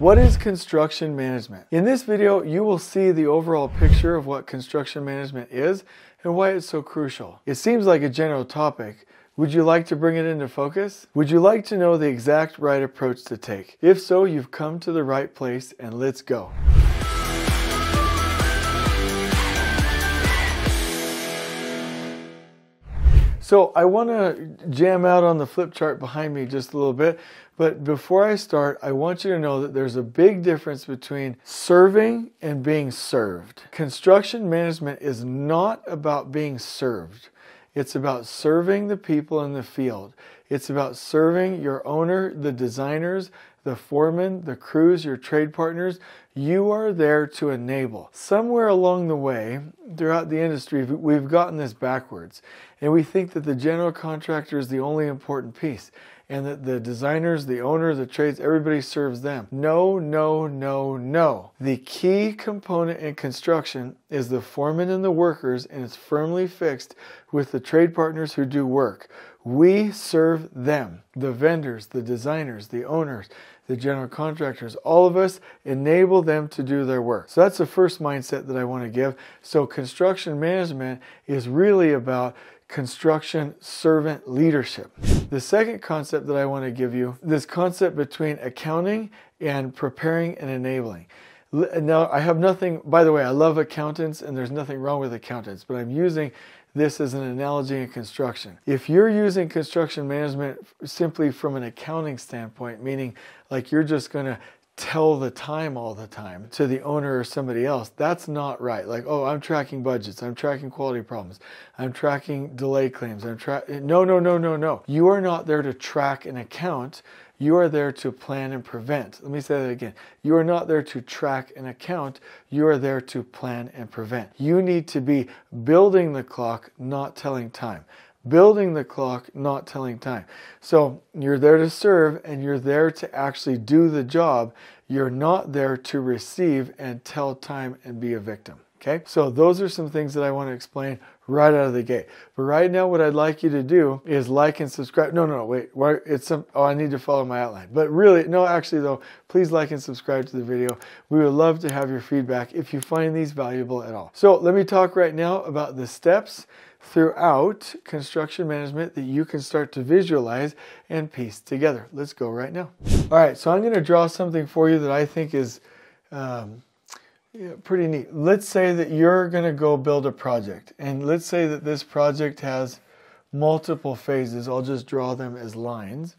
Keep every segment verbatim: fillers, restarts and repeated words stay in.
What is construction management? In this video, you will see the overall picture of what construction management is and why it's so crucial. It seems like a general topic. Would you like to bring it into focus? Would you like to know the exact right approach to take? If so, you've come to the right place, and let's go. So I want to jam out on the flip chart behind me just a little bit, but before I start, I want you to know that there's a big difference between serving and being served. Construction management is not about being served. It's about serving the people in the field. It's about serving your owner, the designers, the foremen, the crews, your trade partners. You are there to enable. Somewhere along the way, throughout the industry, we've gotten this backwards. And we think that the general contractor is the only important piece. And that the designers, the owner, the trades, everybody serves them. No, no, no, no. The key component in construction is the foreman and the workers, and it's firmly fixed with the trade partners who do work. We serve them, the vendors, the designers, the owners, the general contractors, all of us enable them to do their work. So that's the first mindset that I want to give. So construction management is really about construction servant leadership. The second concept that I want to give you, this concept between accounting and preparing and enabling. Now, I have nothing, by the way, I love accountants and there's nothing wrong with accountants, but I'm using this as an analogy in construction. If you're using construction management simply from an accounting standpoint, meaning like you're just going to tell the time all the time to the owner or somebody else, that's not right. Like, oh, I'm tracking budgets, I'm tracking quality problems, I'm tracking delay claims, I'm tracking... No, no, no, no, no. You are not there to track and account. You are there to plan and prevent. Let me say that again. You are not there to track and account. You are there to plan and prevent. You need to be building the clock, not telling time. Building the clock, not telling time. So you're there to serve and you're there to actually do the job. You're not there to receive and tell time and be a victim. Okay, so those are some things that I want to explain right out of the gate. But right now, what I'd like you to do is like and subscribe. No, no, no, wait. It's some, oh, I need to follow my outline. But really, no, actually, though, please like and subscribe to the video. We would love to have your feedback if you find these valuable at all. So let me talk right now about the steps throughout construction management that you can start to visualize and piece together. Let's go right now. All right, so I'm going to draw something for you that I think is... Um, Yeah, pretty neat. Let's say that you're going to go build a project, and let's say that this project has multiple phases. I'll just draw them as lines,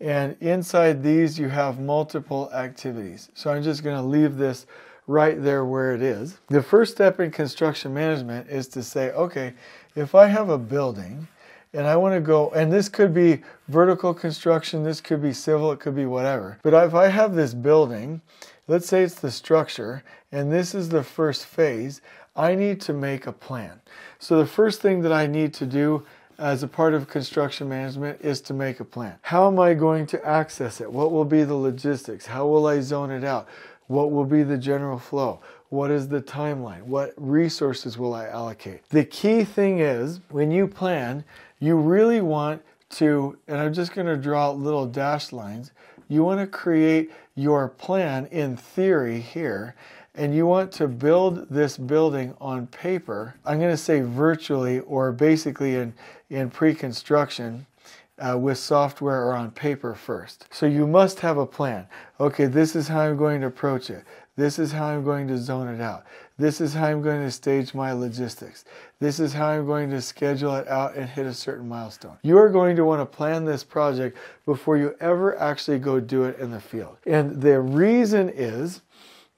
and inside these you have multiple activities. So I'm just going to leave this right there where it is. The first step in construction management is to say, okay, if I have a building and I want to go, and this could be vertical construction, this could be civil, it could be whatever, but if I have this building, let's say it's the structure, and this is the first phase, I need to make a plan. So the first thing that I need to do as a part of construction management is to make a plan. How am I going to access it? What will be the logistics? How will I zone it out? What will be the general flow? What is the timeline? What resources will I allocate? The key thing is, when you plan, you really want to, and I'm just going to draw little dashed lines, you want to create your plan in theory here, and you want to build this building on paper. I'm going to say virtually, or basically in, in pre-construction uh, with software or on paper first. So you must have a plan. Okay, this is how I'm going to approach it. This is how I'm going to zone it out. This is how I'm going to stage my logistics. This is how I'm going to schedule it out and hit a certain milestone. You are going to want to plan this project before you ever actually go do it in the field. And the reason is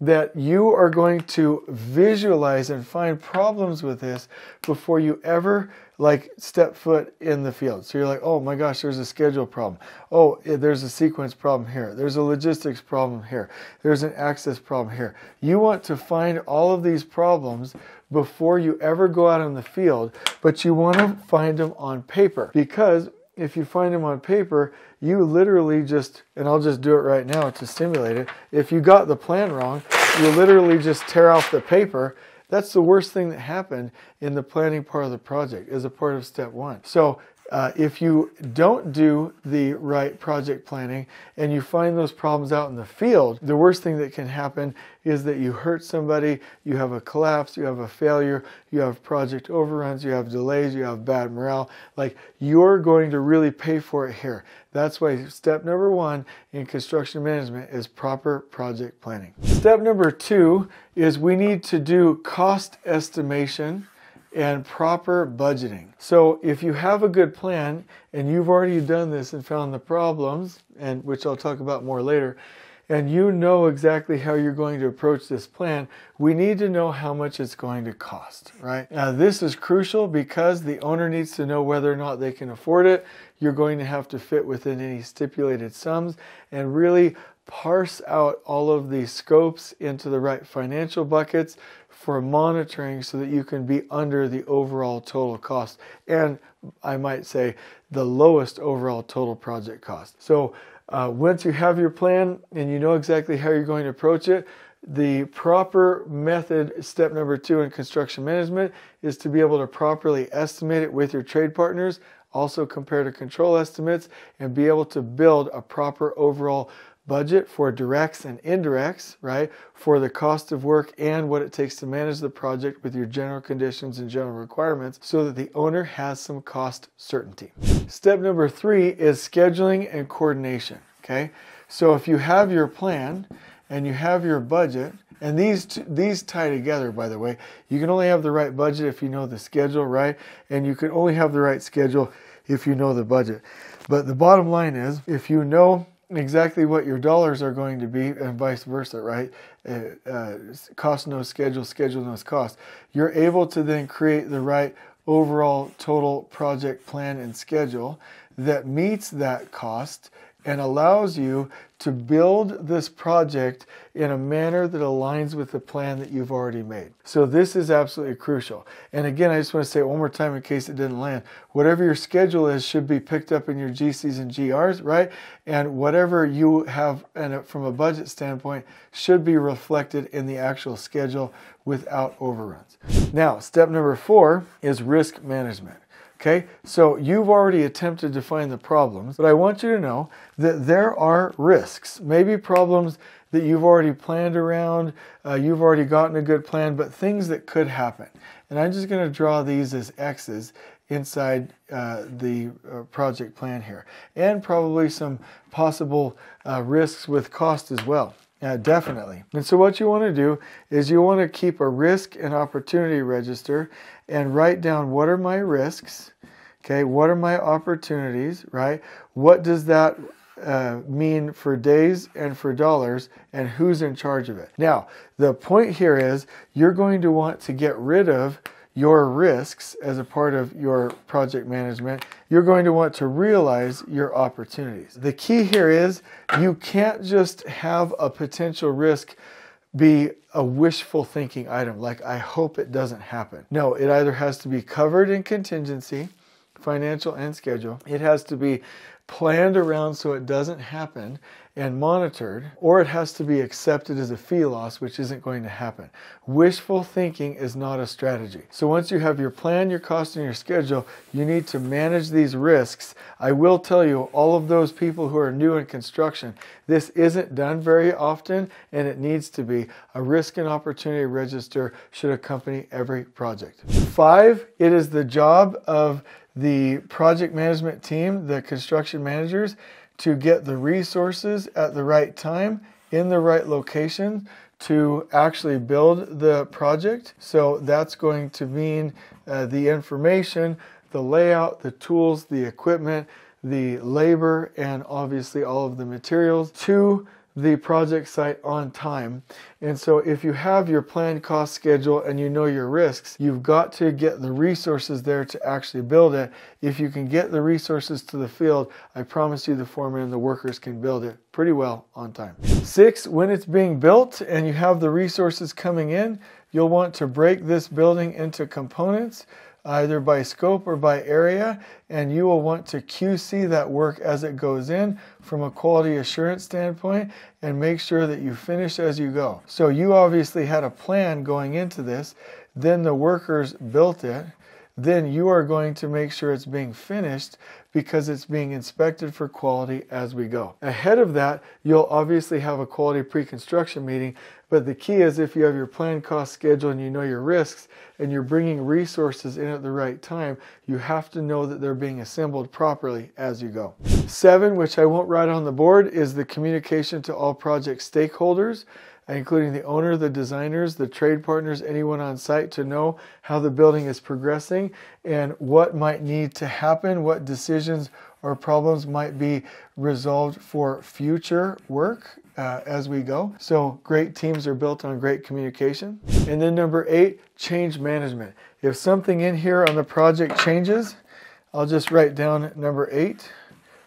that you are going to visualize and find problems with this before you ever like step foot in the field. So you're like, oh my gosh, there's a schedule problem. Oh, there's a sequence problem here. There's a logistics problem here. There's an access problem here. You want to find all of these problems before you ever go out in the field, but you want to find them on paper, because if you find them on paper, you literally just, and I'll just do it right now to simulate it. If you got the plan wrong, you literally just tear off the paper. That's the worst thing that happened in the planning part of the project as a part of step one. So Uh, if you don't do the right project planning and you find those problems out in the field, the worst thing that can happen is that you hurt somebody, you have a collapse, you have a failure, you have project overruns, you have delays, you have bad morale. Like, you're going to really pay for it here. That's why step number one in construction management is proper project planning. Step number two is we need to do cost estimation and proper budgeting. So if you have a good plan and you've already done this and found the problems, and which I'll talk about more later, and you know exactly how you're going to approach this plan, we need to know how much it's going to cost, right? Now, this is crucial because the owner needs to know whether or not they can afford it. You're going to have to fit within any stipulated sums and really parse out all of the scopes into the right financial buckets for monitoring so that you can be under the overall total cost, and I might say the lowest overall total project cost. So uh, once you have your plan and you know exactly how you're going to approach it, the proper method, step number two in construction management, is to be able to properly estimate it with your trade partners, also compare to control estimates, and be able to build a proper overall budget for directs and indirects, right? For the cost of work and what it takes to manage the project with your general conditions and general requirements so that the owner has some cost certainty. Step number three is scheduling and coordination, okay? So if you have your plan and you have your budget, and these, two, these tie together, by the way, you can only have the right budget if you know the schedule, right? And you can only have the right schedule if you know the budget. But the bottom line is, if you know exactly what your dollars are going to be and vice versa, right? Uh, uh, cost knows schedule, schedule knows cost. You're able to then create the right overall total project plan and schedule that meets that cost and allows you to build this project in a manner that aligns with the plan that you've already made. So this is absolutely crucial. And again, I just want to say one more time in case it didn't land, whatever your schedule is should be picked up in your G Cs and G Rs, right? And whatever you have and from a budget standpoint should be reflected in the actual schedule without overruns. Now, step number four is risk management. Okay, so you've already attempted to find the problems, but I want you to know that there are risks, maybe problems that you've already planned around, uh, you've already gotten a good plan, but things that could happen. And I'm just going to draw these as X's inside uh, the uh, project plan here, and probably some possible uh, risks with cost as well. Yeah, definitely. And so what you want to do is you want to keep a risk and opportunity register and write down, what are my risks? Okay, what are my opportunities, right? What does that uh, mean for days and for dollars, and who's in charge of it? Now, the point here is you're going to want to get rid of your risks as a part of your project management. You're going to want to realize your opportunities. The key here is you can't just have a potential risk be a wishful thinking item, like I hope it doesn't happen. No, it either has to be covered in contingency, financial and schedule. It has to be planned around so it doesn't happen and monitored, or it has to be accepted as a fee loss, which isn't going to happen. Wishful thinking is not a strategy. So once you have your plan, your cost, and your schedule, you need to manage these risks. I will tell you, all of those people who are new in construction, this isn't done very often, and it needs to be. A risk and opportunity register should accompany every project. Five, it is the job of the project management team, the construction managers, to get the resources at the right time in the right location to actually build the project. So that's going to mean uh, the information, the layout, the tools, the equipment, the labor, and obviously all of the materials to the project site on time. And so if you have your plan, cost, schedule, and you know your risks, you've got to get the resources there to actually build it. If you can get the resources to the field, I promise you the foreman and the workers can build it pretty well on time. Six, when it's being built and you have the resources coming in, you'll want to break this building into components, either by scope or by area, and you will want to Q C that work as it goes in from a quality assurance standpoint and make sure that you finish as you go. So you obviously had a plan going into this, then the workers built it, then you are going to make sure it's being finished because it's being inspected for quality as we go. Ahead of that, you'll obviously have a quality pre-construction meeting, but the key is if you have your plan, cost, schedule, and you know your risks, and you're bringing resources in at the right time, you have to know that they're being assembled properly as you go. Seven, which I won't write on the board, is the communication to all project stakeholders, including the owner, the designers, the trade partners, anyone on site, to know how the building is progressing and what might need to happen, what decisions or problems might be resolved for future work uh, as we go. So great teams are built on great communication. And then number eight, change management. If something in here on the project changes, I'll just write down number eight.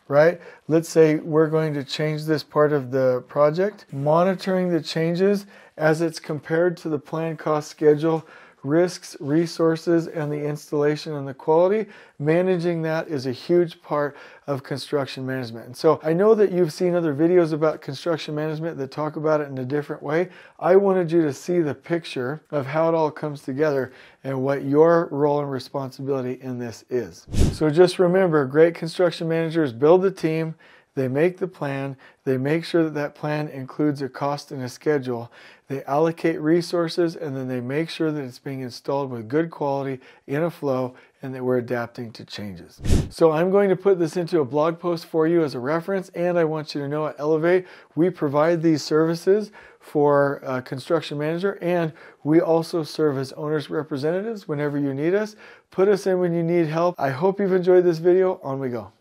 Right? Let's say we're going to change this part of the project. Monitoring the changes as it's compared to the plan, cost, schedule, risks, resources, and the installation and the quality. Managing that is a huge part of construction management. And so I know that you've seen other videos about construction management that talk about it in a different way. I wanted you to see the picture of how it all comes together and what your role and responsibility in this is. So just remember, great construction managers build the team, they make the plan, they make sure that that plan includes a cost and a schedule, they allocate resources, and then they make sure that it's being installed with good quality in a flow and that we're adapting to changes. So I'm going to put this into a blog post for you as a reference, and I want you to know at Elevate, we provide these services for a construction manager, and we also serve as owners' representatives whenever you need us. Put us in when you need help. I hope you've enjoyed this video. On we go.